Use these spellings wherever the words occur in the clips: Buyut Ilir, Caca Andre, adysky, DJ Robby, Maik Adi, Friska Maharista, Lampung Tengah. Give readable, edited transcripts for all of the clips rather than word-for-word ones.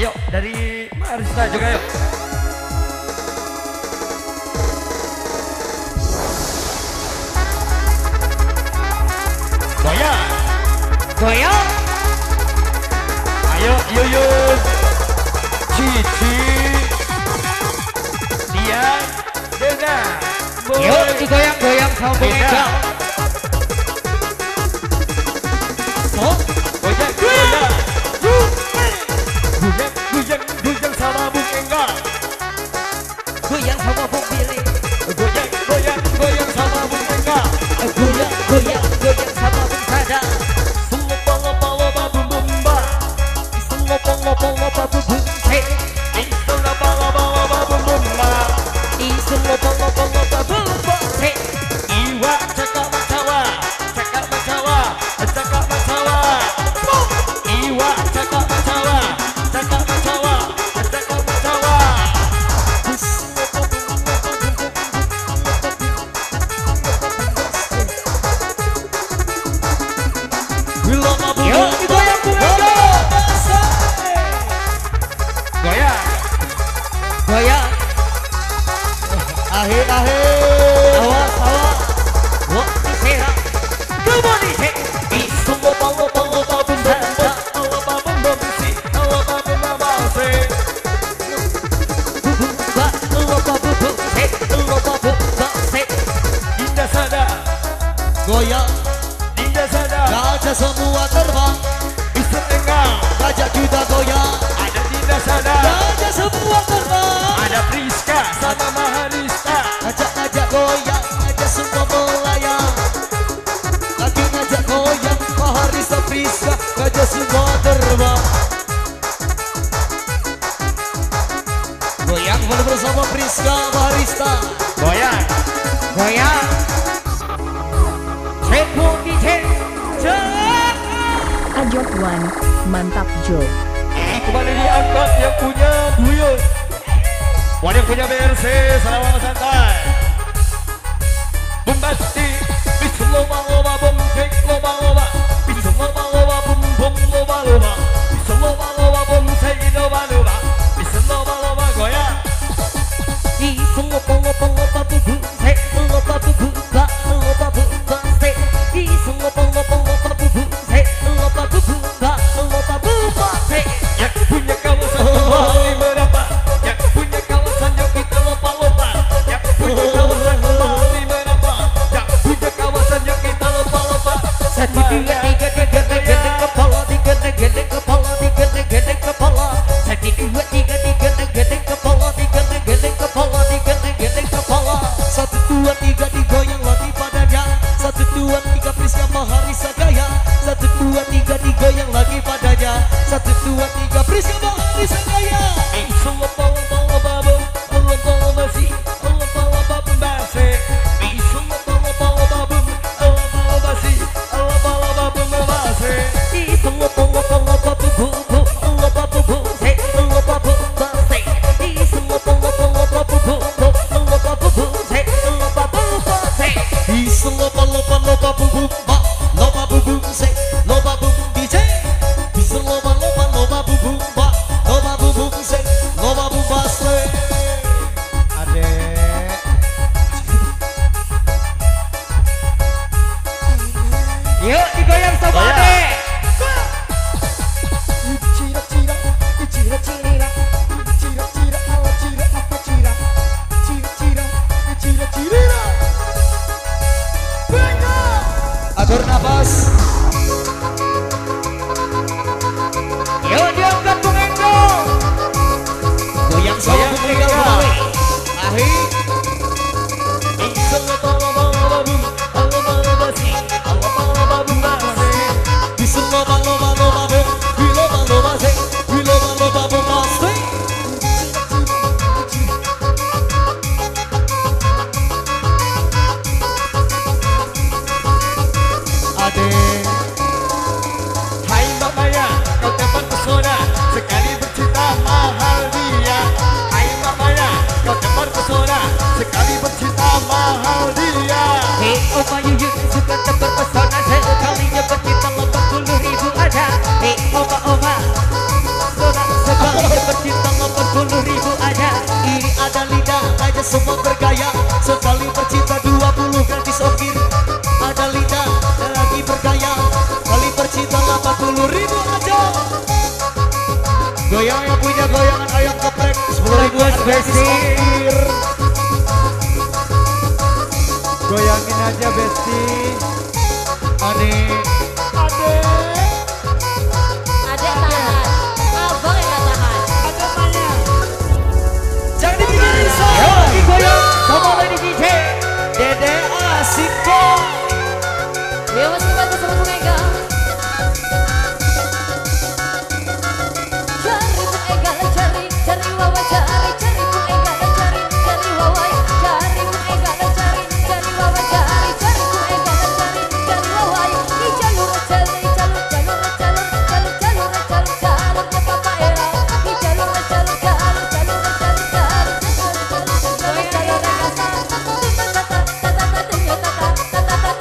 Ayo dari Maharista juga yuk. Goyang, goyang. Ayo Yuyun, Cici, Dian, Dengar. Yuk digoyang-goyang sampai goyang. Oh, goyang, goyang. Goyang sama Bung Engga, goyang sama Bung Billy, goyang sama Bung Engga, goyang sama Bung Sada. Sungguh bumba, Friska Maharista, goyang, goyang. Ajok One, mantap Jo. Kembali diangkat yang punya Duyun. Wah, yang punya BRC, selama santai. Bombasti, bisung loba bombek loba, bisung loba bombom loba, bisung loba bombek loba. Loba bumba. 10.000 aja. Goyang yang punya goyangan ayam geprek 10.000-an bestir. Goyangin aja besti. Adek tahan. Abang yang gak tahan. Adek tahan. Jangan dibikin risau. Lagi goyang sama lady DJ Dede asik kok. Dia masih bantu sama pemegang. Cari pemegang lah cari. Cari wawa cari. Cari pemegang lah cari. Cari wawa cari. Pemegang lah cari. Cari wawa cari. Cari pemegang lah cari. Cari wawa di jalur cari. Jalur jalur jalur jalur jalur jalur jalur ke papa era. Di jalur jalur jalur jalur jalur jalur jalur jalur jalur.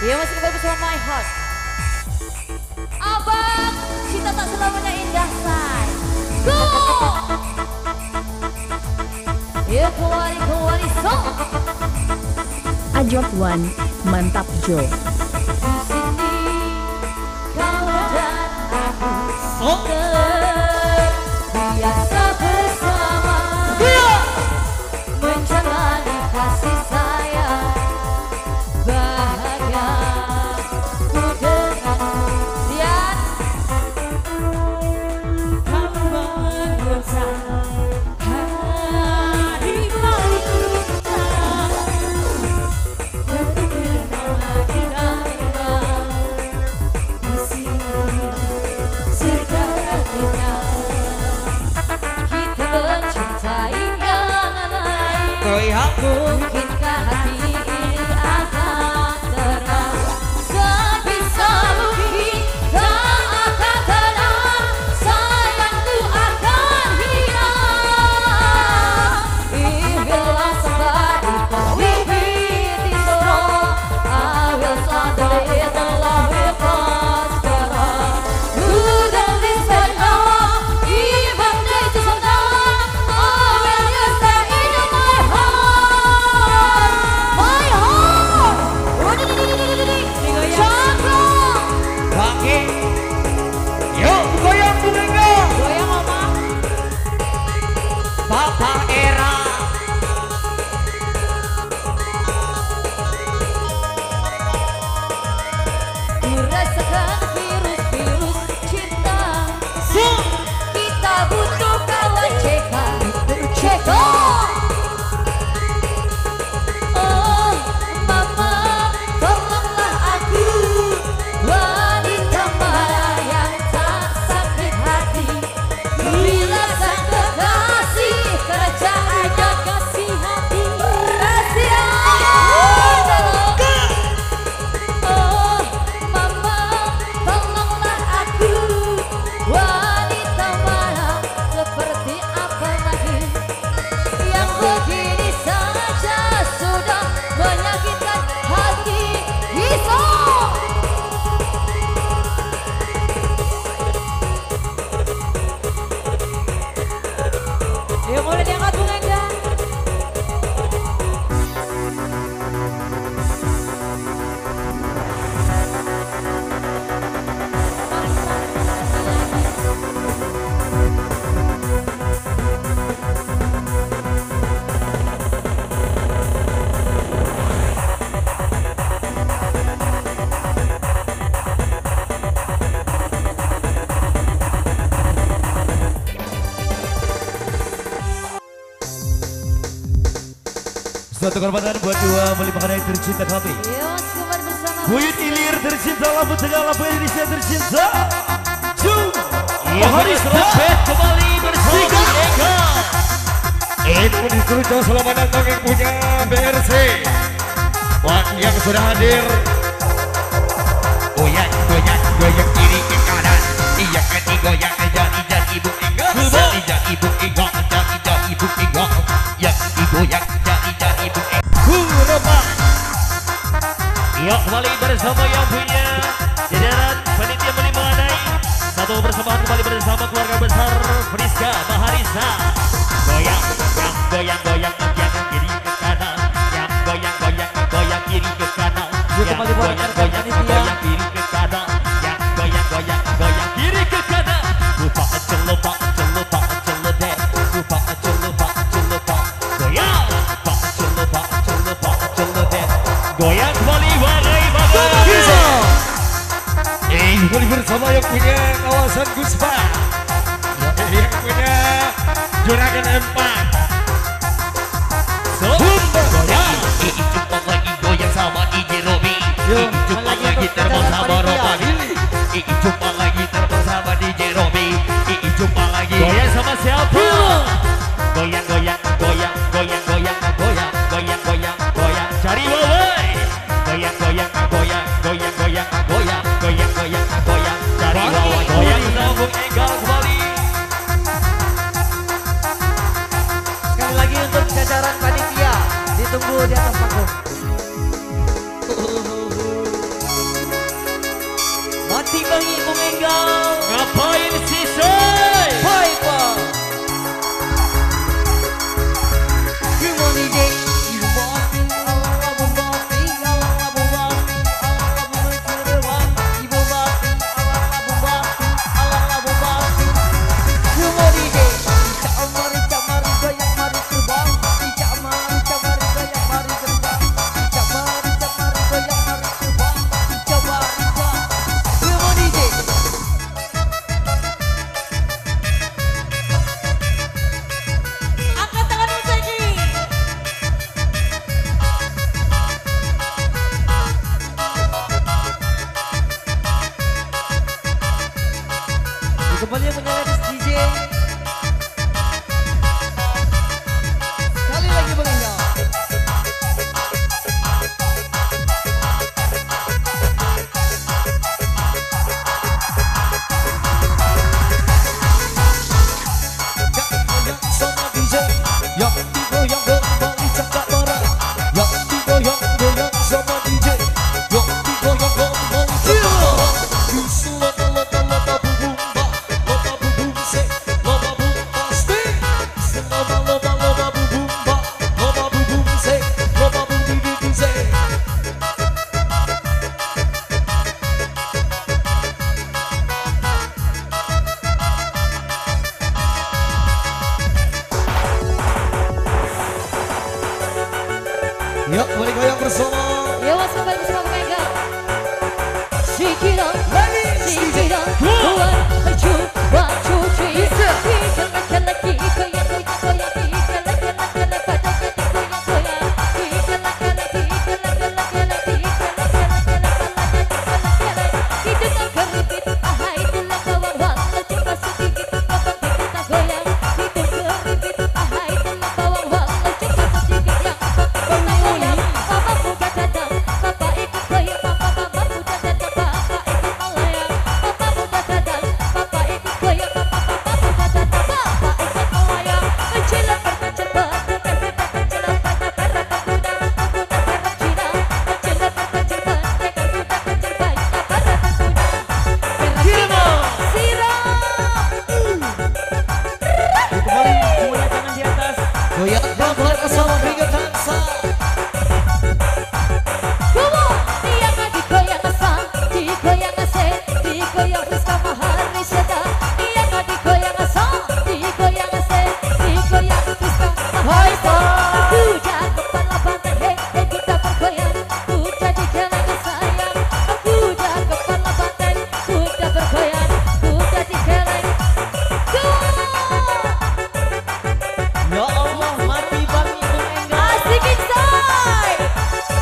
Dia masih kembali bersama my heart. Abang, kita tak selamanya indah, say. Go! Ya kewari-kewari, so. Ajok One, mantap Jo. Di sini, kau dan aku terbiasa bersama. Menjalani kasih sayang. Mungkinkah hati ini akan tenang? Sebisa mungkin tak akan tenang. Sayangku akan hilang. Bila sekali kau mimpi strong, I will someday in love with us girl. You don't listen now, even if it's not. I will just stay in my heart. Satu korbanan buat dua melimpahkan yang tercinta kami. Buyut Ilir tercinta, Lampung Tengah, Lampung Indonesia tercinta. Maharista kembali bersama mereka. Itu disuruh selamat datang yang punya BRC. Buat yang sudah hadir. Goyak, goyak, goyak kiri ke kanan. Iya keti goyak, jadi ibu ingat. Jadi ibu ingat, jadi ibu ingat. Yang digoyak. Yuk kembali bersama yang punya jajaran panitia melimanai. Satu persembahan kembali bersama keluarga besar Friska Maharista. Goyang, goyang, goyang, goyang, goyang kiri ke kanan. Yang goyang, goyang, goyang kiri ke kanan. Yang goyang, goyang, goyang kiri ke kanan. Yang goyang, goyang, goyang kiri ke kanan. Lupa, lupa, lupa, lupa deh. Lupa, lupa, lupa. Goyang, lupa, lupa, lupa, lupa deh. Goyang kembali. Kembali bersama yang punya kawasan Guspa, yang punya Juragan Empat. Goyang, ini cepat lagi goyang sama DJ Robby. Ini cepat lagi terbang sama Robby. Ini cepat lagi terbang sama DJ Robby. Ini cepat lagi goyang sama siapa? Goyang, goyang, goyang, goyang, goyang, goyang, goyang, goyang, goyang. Cari boy. Goyang, goyang, goyang, goyang, goyang, goyang. Goyang, goyang, goyang, dari bawah goyang, nabung egal kembali. Sekali lagi untuk jajaran panitia, ditunggu di atas panggung. Mati bagi bung egal, ngapain sih say? Bye bye. Come on DJ. Yuk boleh goyang bersama. Yuk mas kembali bersama Mega. Shake it up, shake it up. One, two, one, two, three. Ikan laki goyang goyang goyang. Ikan laki laki pada ketik goyang goyang. Ikan laki laki ikan laki laki laki. Ikan laki laki laki laki. Hidup tak berhenti, ahai telah kawan waktu cepat sedikit apa kita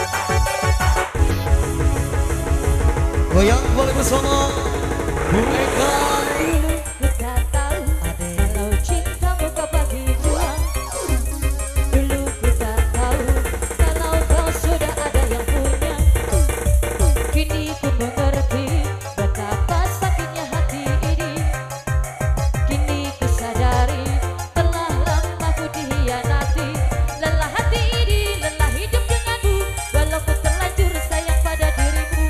tak goyang. Goyang boleh bersama Bu Eka. Dulu kita tahu, tahu cintamu kau bagi dua. Dulu kita tahu, kalau kau sudah ada yang punya. Kini ku mengerti betapa sakitnya hati ini. Kini ku sadari telah lama ku dihianati. Lelah hati ini, lelah hidup denganmu. Walau ku terlanjur sayang pada dirimu.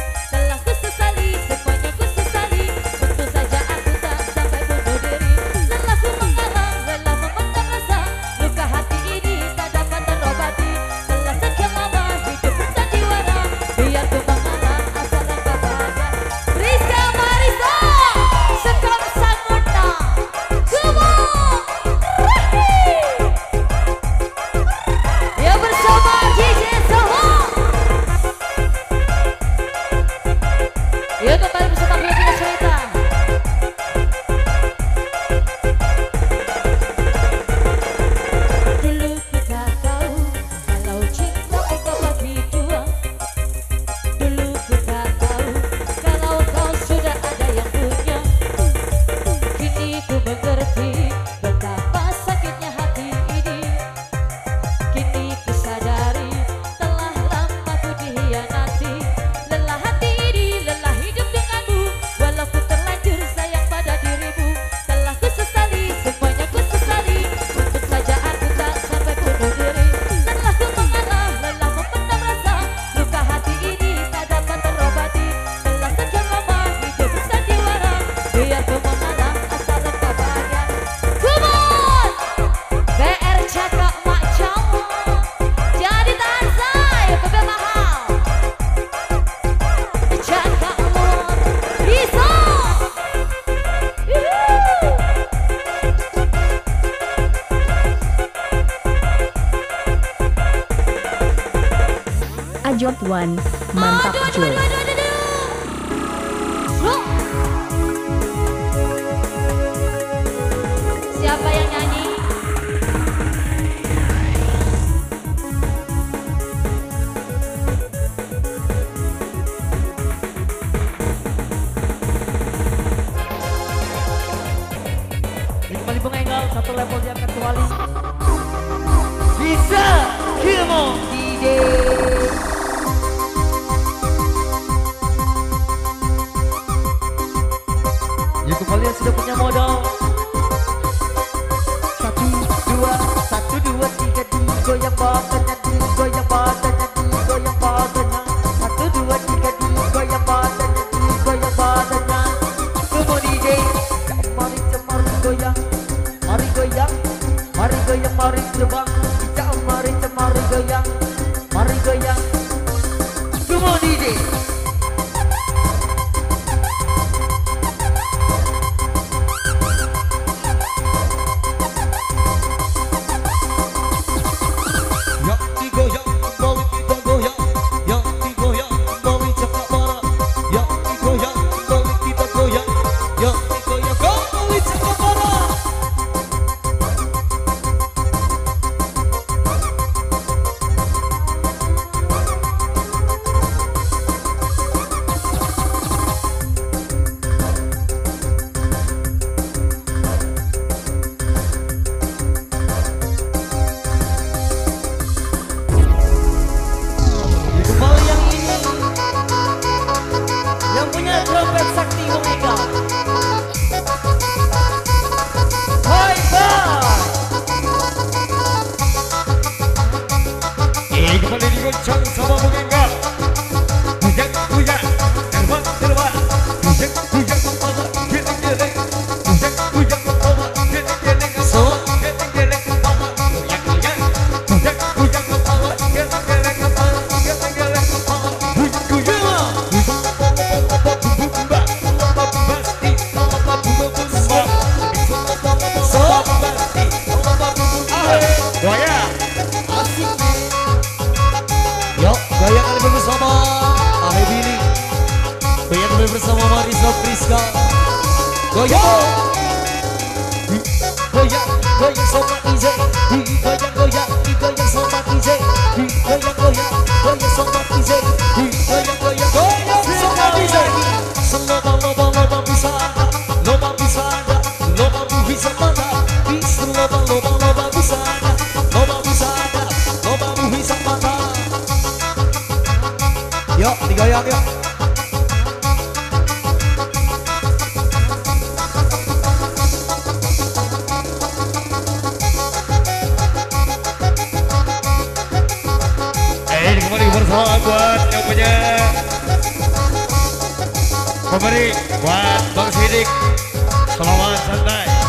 Ajot One, mantap cuy. Siapa yang nyanyi? Kembali pengenggal, satu level diangkat kembali. Bisa, Kimo, DJ. Kalian sudah punya modal. 1, 2, 1, 2, 3, 2. Goyang badan nanti, goyang badan nanti, goyang badan nanti. 1, 2, 3, 2. Goyang badan nanti, goyang badan nanti. Semua DJ, mari cemari goyang, mari goyang, mari goyang, mari coba. Kita mari cemari goyang, mari goyang. Semua DJ. Yuk Goncang sama mengangkat Bujak bujak terbang terbang Bujak bujak kepala geleng geleng Bujak bujak kepala geleng geleng Sok geleng geleng kepala goyang goyang Bujak bujak kepala geleng geleng kepala Geleng geleng kepala Bujak goyang Bumba bumba basti Bumba bumba bumba Sok basti Bumba bumba goyang Bayangan bersama Aheb ini Bayangan bersama Maharista Friska Goyang Goyang Goyang sama DJ Goyang goyang Goyang sama DJ Goyang goyang Goyang sama DJ Goyang goyang Goyang sama DJ Selama lama bisa ada Lama bisa ada Lama bisa ada Selama bisa ada Lama bisa ada Lama bisa ada Yuk, digoyang yuk kembali bersama buat yang punya pemberi buat Bang Sidik. Selamat santai.